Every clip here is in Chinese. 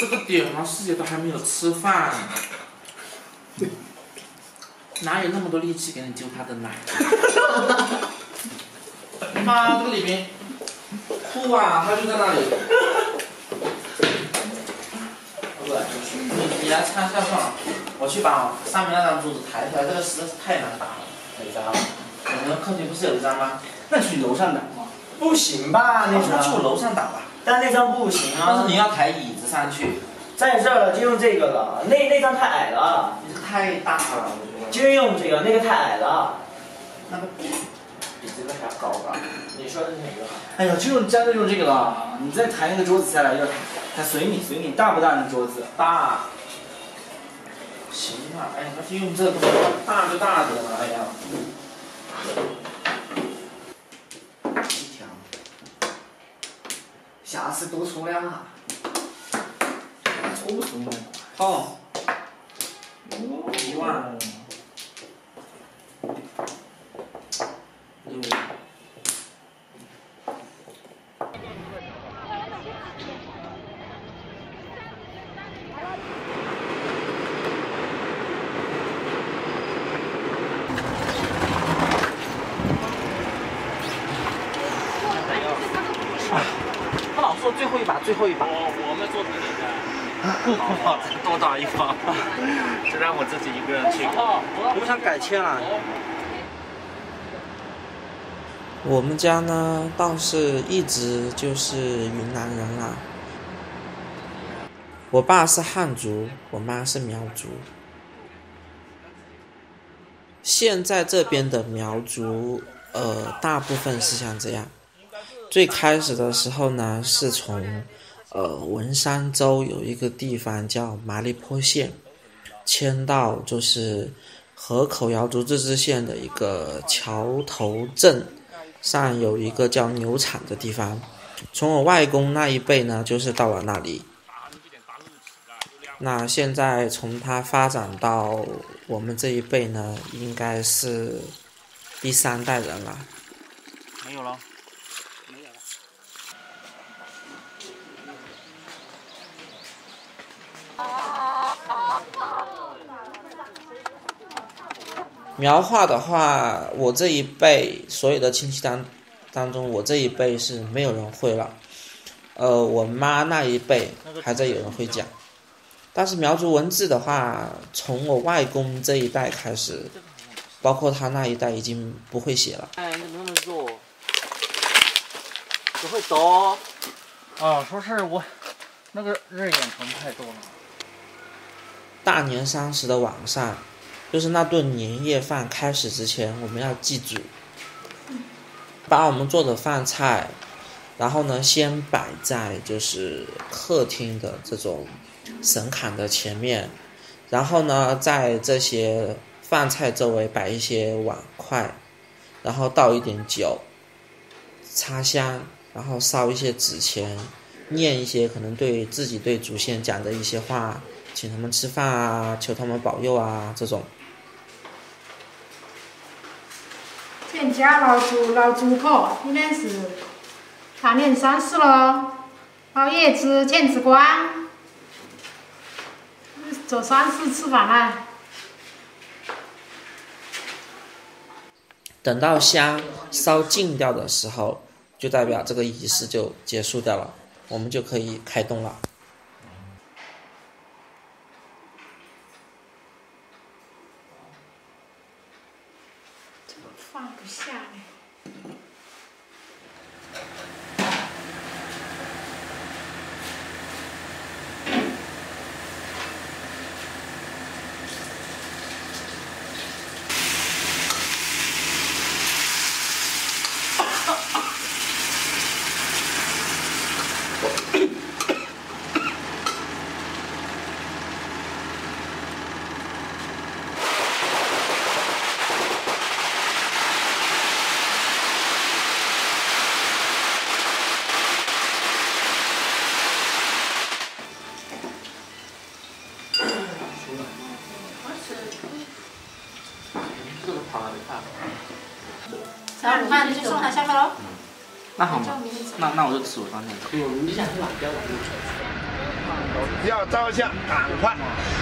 这个点上，师姐都还没有吃饭，哪有那么多力气给你揪她的奶？妈，这个里面哭啊，她就在那里。老板，你来参下算了，我去把上面那张桌子抬起来，这个实在是太难打了。哪张？我们客厅不是有一张吗？那去楼上打吗？不行吧，那张。去楼上打吧。 但那张不行啊！但是你要抬椅子上去，在这儿了就用这个了，那张太矮了，你这太大了，我觉得就用这个，那个太矮了，那个比这个还要高吧？你说的是哪个？哎呀，就用真的用这个了，你再抬那个桌子下来，要抬随你大不大？那桌子大，行啊，哎，那就用这个东西，大就大点嘛，哎呀。 瑕疵多粗量啊！粗什么？哦，1万，嗯。啊！ 说最后一把，最后一把。我们做成你的。哇，多打一把，这让我自己一个人去。我想改签了。我们家呢，倒是一直就是云南人啦。我爸是汉族，我妈是苗族。现在这边的苗族，大部分是像这样。 最开始的时候呢，是从文山州有一个地方叫麻栗坡县，迁到就是河口瑶族自治县的一个桥头镇上有一个叫牛场的地方。从我外公那一辈呢，就是到了那里。那现在从他发展到我们这一辈呢，应该是第3代人了。没有了。 苗话的话，我这一辈所有的亲戚当中，我这一辈是没有人会了。我妈那一辈还在有人会讲，但是苗族文字的话，从我外公这一代开始，包括他那一代已经不会写了。哎，你怎么那么弱？只会读。啊，说是我那个日眼疼太多了。大年30的晚上。 就是那顿年夜饭开始之前，我们要祭祖，把我们做的饭菜，然后呢，先摆在就是客厅的这种神龛的前面，然后呢，在这些饭菜周围摆一些碗筷，然后倒一点酒，插香，然后烧一些纸钱，念一些可能对自己对祖先讲的一些话，请他们吃饭啊，求他们保佑啊，这种。 咱家老祖婆应该是大年30了，包叶子、剪子瓜，做丧事吃饭啦。等到香烧尽掉的时候，就代表这个仪式就结束掉了，我们就可以开动了。 放不下嘞！那你就送他下课喽。那好嘛，那我就吃我饭去。你想去哪边玩？要招降，赶快！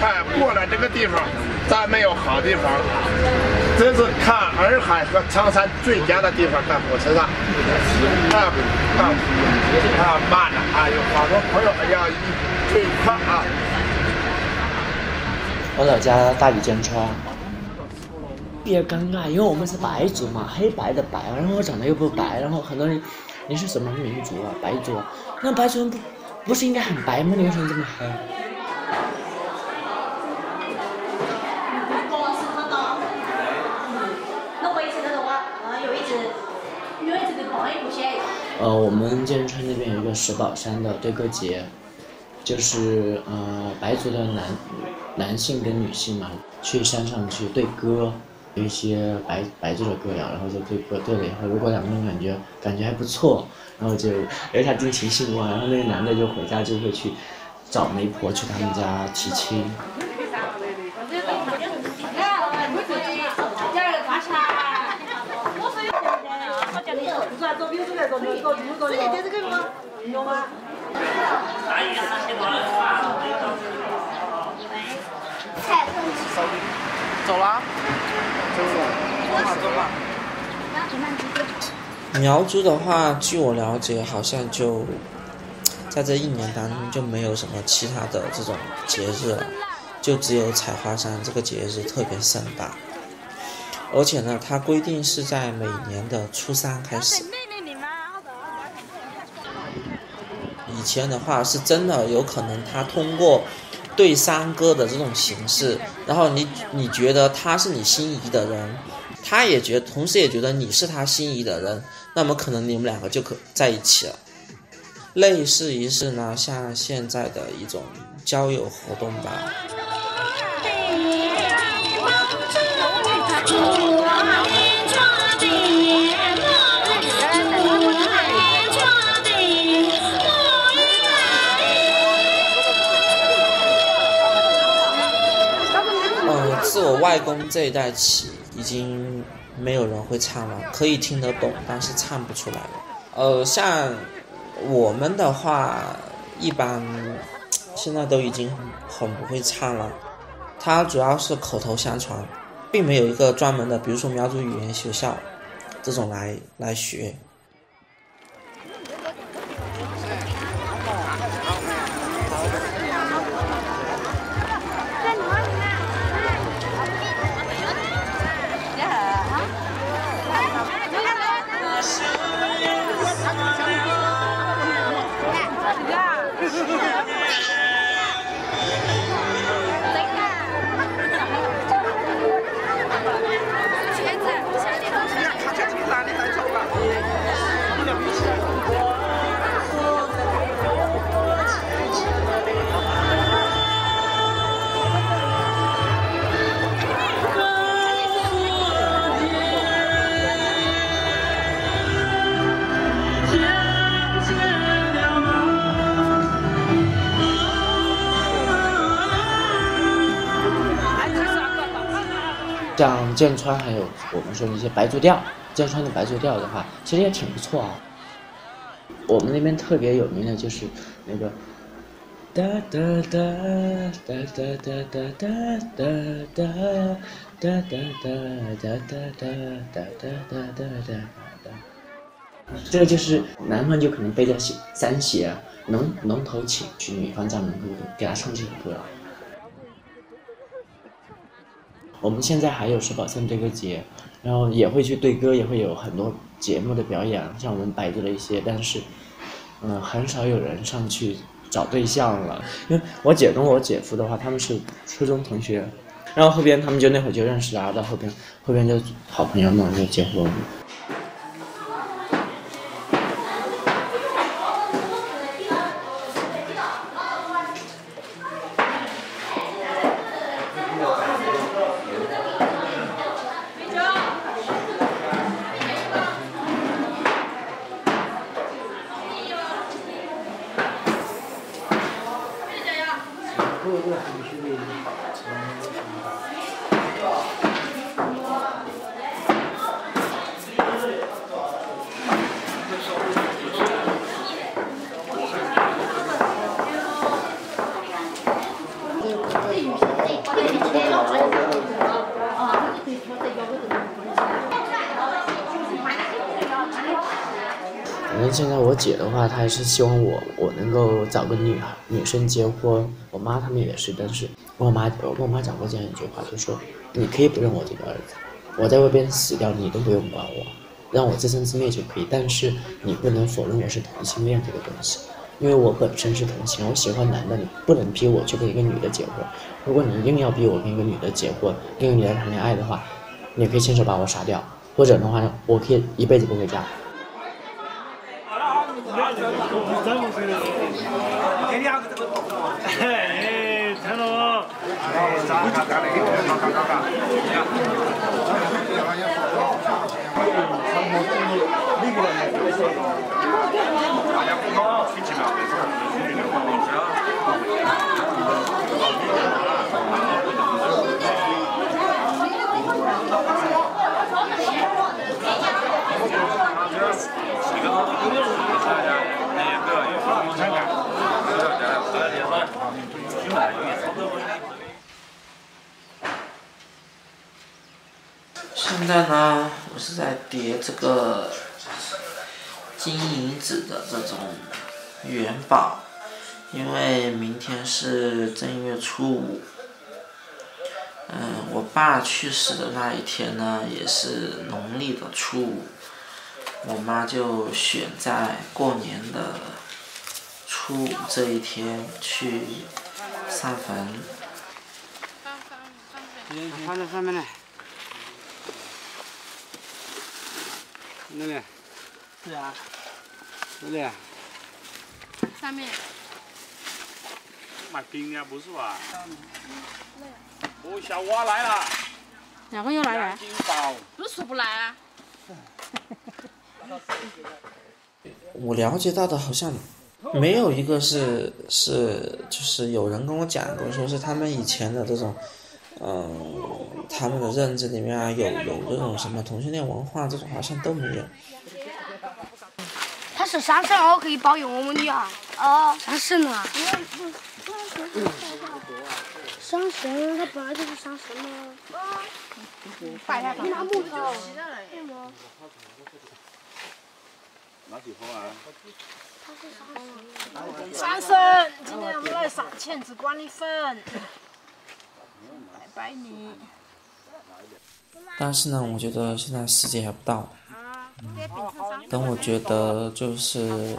哎，过了这个地方，咱没有好地方。这是看洱海和苍山最佳的地方，看火车上。慢了啊！有好多朋友要最快啊！我老家大理江川，比较尴尬，因为我们是白族嘛，黑白的白，然后我长得又不白，然后很多人。 你是什么民族啊？白族啊？那白族人不是应该很白吗？你为什么这么黑？我们剑川那边有一个石宝山的对歌节，就是白族的男性跟女性嘛，去山上去对歌。 有一些白族的歌谣，然后就对歌对了以后，如果两个人感觉还不错，然后就留下定情信物啊，然后那个男的就回家就会去找媒婆去他们家提亲。走啦。 苗族的话，据我了解，好像就在这一年当中就没有什么其他的这种节日了，就只有采花山这个节日特别盛大。而且呢，它规定是在每年的初三开始。以前的话是真的有可能，它通过。 对山歌的这种形式，然后你觉得他是你心仪的人，他也同时也觉得你是他心仪的人，那么可能你们两个就可在一起了。类似于是呢，像现在的一种交友活动吧。自我外公这一代起，已经没有人会唱了，可以听得懂，但是唱不出来了。像我们的话，一般现在都已经很不会唱了。它主要是口头相传，并没有一个专门的，比如说苗族语言学校这种来学。 像剑川还有我们说的一些白族调，剑川的白族调的话，其实也挺不错啊。我们那边特别有名的就是那个哒哒哒哒哒哒哒哒哒哒哒哒哒哒哒哒哒哒。这个就是男方就可能背着三鞋，龙头请去女方家门口给他唱这首歌。 我们现在还有石宝山对歌节，然后也会去对歌，也会有很多节目的表演，像我们白族的一些，但是，很少有人上去找对象了。因为我姐跟我姐夫的话，他们是初中同学，然后后边他们就那会儿就认识了，到后边就好朋友嘛，就结婚。反正现在我姐的话，她还是希望我能够找个女生结婚。我妈他们也是，但是我妈讲过这样一句话，就说你可以不认我这个儿子，我在外边死掉你都不用管我，让我自生自灭就可以。但是你不能否认我是同性恋这个东西，因为我本身是同性，我喜欢男的，你不能逼我去跟一个女的结婚。如果你硬要逼我跟一个女的结婚，跟一个女的谈恋爱的话，你可以亲手把我杀掉，或者的话呢，我可以一辈子不回家。现在呢，我是在叠这个金银纸的这种元宝，因为明天是正月初五。我爸去世的那一天呢，也是农历的初五，我妈就选在过年的初五这一天去上坟。放在上面来。那里？对啊。那里？上面。买冰啊，不是吧？哦，小娃来了。哪个又来了？金宝。不是说不来啊。我了解到的好像没有一个就是有人跟我讲过，说是他们以前的这种，他们的认知里面啊，有这种什么同性恋文化这种好像都没有。他是啥事儿可以保佑我们的啊？哦，啥事呢？伤神，他本来就是伤神嘛。摆下吧，拿木头。拿几封啊？三生，今天我们来赏千纸观音分，拜拜你。但是呢，我觉得现在时间还不到，等我觉得就是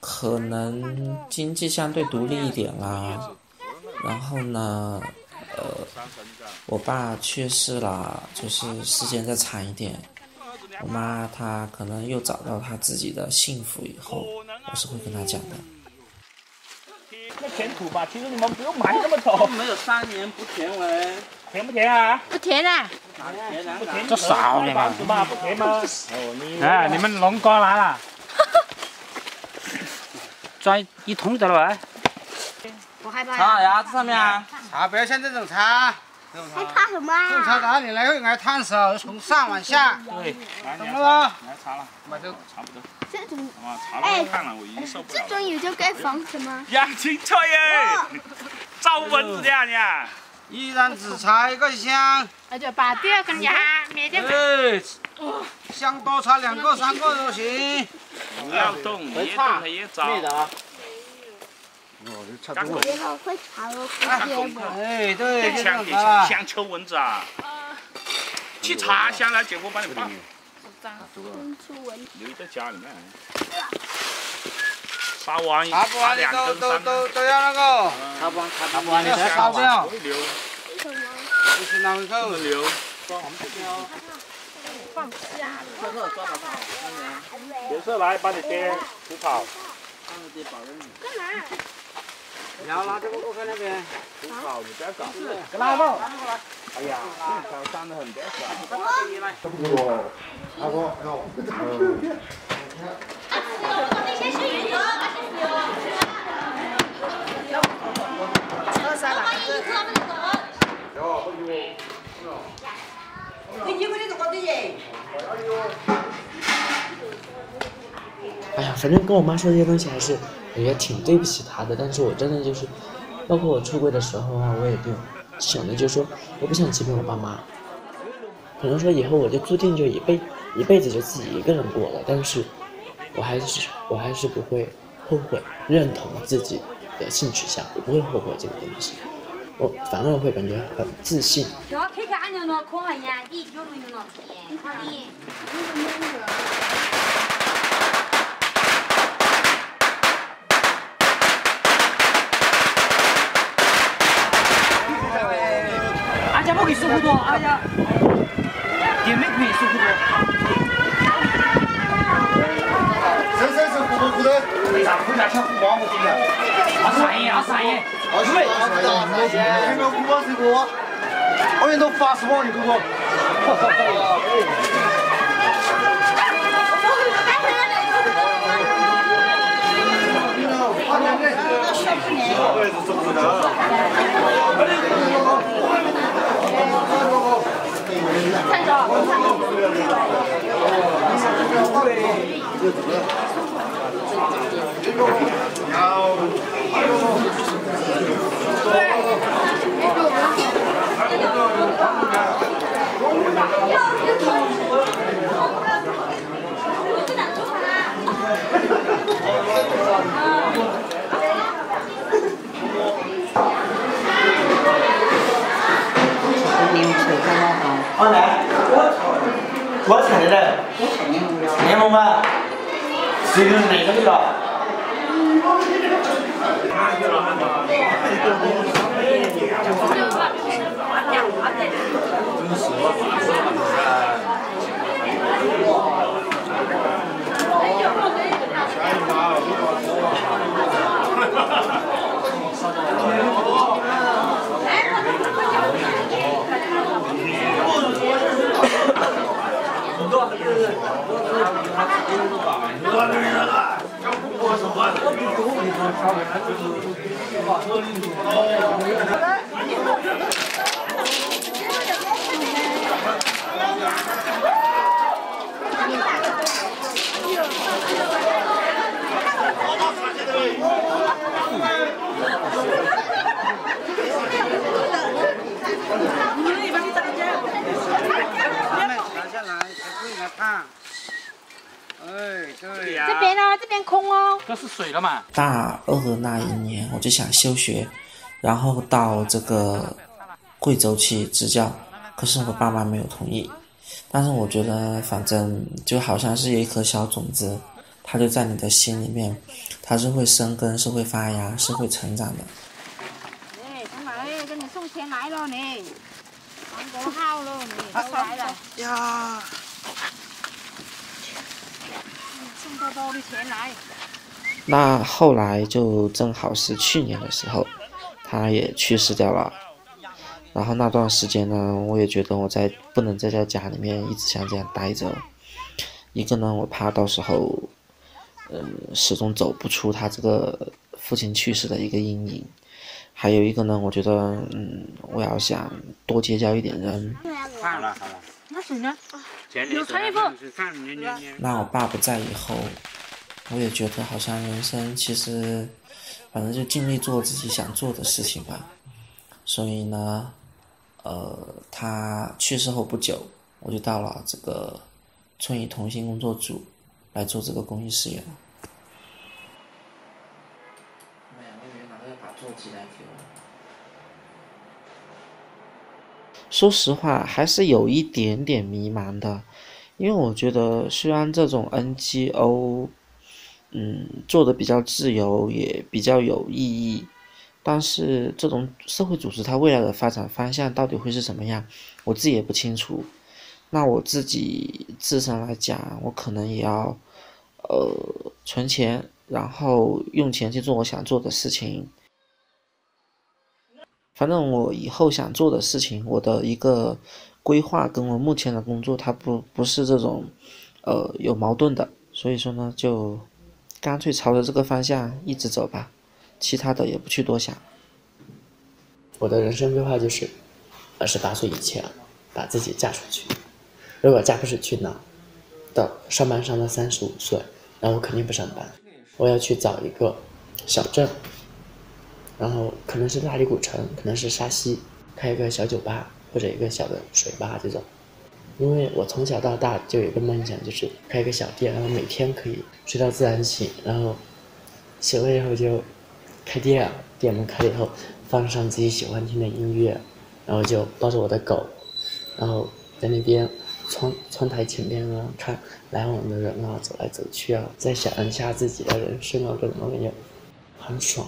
可能经济相对独立一点啦，然后呢，我爸去世了，就是时间再长一点。我妈她可能又找到她自己的幸福以后，我是会跟她讲的。那填土吧，其实你们不用埋那么陡。没有3年不填完，填不填啊？不填啊！不填就少了嘛，不填吗？哎，你们龙哥来了，装一桶得了呗。我害怕。插牙子上面啊！啊，不要像这种插。还怕什么啊？种茶打你来会挨烫手，从上往下。对，懂了吗？来查了，买这查不到。这种，哎，这种也就该防什么？养青菜耶，招蚊子的呀你！一人只插一个香。那就把第二个呀，每天。对。香多插2个、3个都行。不要动，你动它也招。你好会查哦，哎，对，想抽蚊子啊！去查香来，姐夫帮你放。留在家里面。杀完一，都要那个。杀不完你才烧掉。就是拿回扣留。放下。没事，来帮你颠除草。干嘛？你要拿这个过去那边，好，你不要搞，给拉过来。哎呀，这长得很别扭。我，阿哥，那我。那些是鱼头，那些牛。哎呀，反正跟我妈说这些东西还是。我也挺对不起他的，但是我真的就是，包括我出柜的时候啊，我也没有想的，就是说我不想欺骗我爸妈，可能说以后我就注定就一辈子就自己一个人过了，但是我还是不会后悔认同自己的性取向，我不会后悔这个东西，我反而会感觉很自信。阿家不给收不多，阿家也没可以收不多。谁糊涂？ 咋不敢吃锅我今天？阿三爷，对，你们锅是锅，我们都发烧你锅。站着。 我来，我踩的，谁跟哪个去了？ 这是水了嘛？大二的那一年，我就想休学，然后到这个贵州去支教。可是我爸妈没有同意。但是我觉得，反正就好像是一颗小种子，它就在你的心里面，它是会生根，是会发芽，是会成长的。哎，干嘛？哎，给你送钱来了你，黄狗号了你，都来了呀！送多多的钱来。 那后来就正好是去年的时候，他也去世掉了。然后那段时间呢，我也觉得不能再在家里面一直像这样待着。一个呢，我怕到时候，始终走不出他这个父亲去世的一个阴影。还有一个呢，我觉得，我要想多结交一点人。好了，那谁呢？有穿衣服。那我爸不在以后。 我也觉得好像人生其实，反正就尽力做自己想做的事情吧。所以呢，他去世后不久，我就到了这个村与同心工作组来做这个公益事业了。哎呀，我以为拿那把做起来给我。说实话，还是有一点点迷茫的，因为我觉得虽然这种 NGO。 做的比较自由，也比较有意义，但是这种社会组织它未来的发展方向到底会是什么样，我自己也不清楚。那我自己自身来讲，我可能也要，存钱，然后用钱去做我想做的事情。反正我以后想做的事情，我的一个规划跟我目前的工作，它不是这种，有矛盾的。所以说呢，就。 干脆朝着这个方向一直走吧，其他的也不去多想。我的人生规划就是，28岁以前把自己嫁出去。如果嫁不出去呢，到上班上到35岁，然后我肯定不上班，我要去找一个小镇，然后可能是大理古城，可能是沙溪，开一个小酒吧或者一个小的水吧这种。因为我从小到大就有一个梦想，就是开个小店，然后每天可以睡到自然醒，然后醒了以后就开店，店门开了以后放上自己喜欢听的音乐，然后就抱着我的狗，然后在那边窗台前面啊看来往的人啊走来走去啊，在想一下自己的人生啊各种各样，很爽。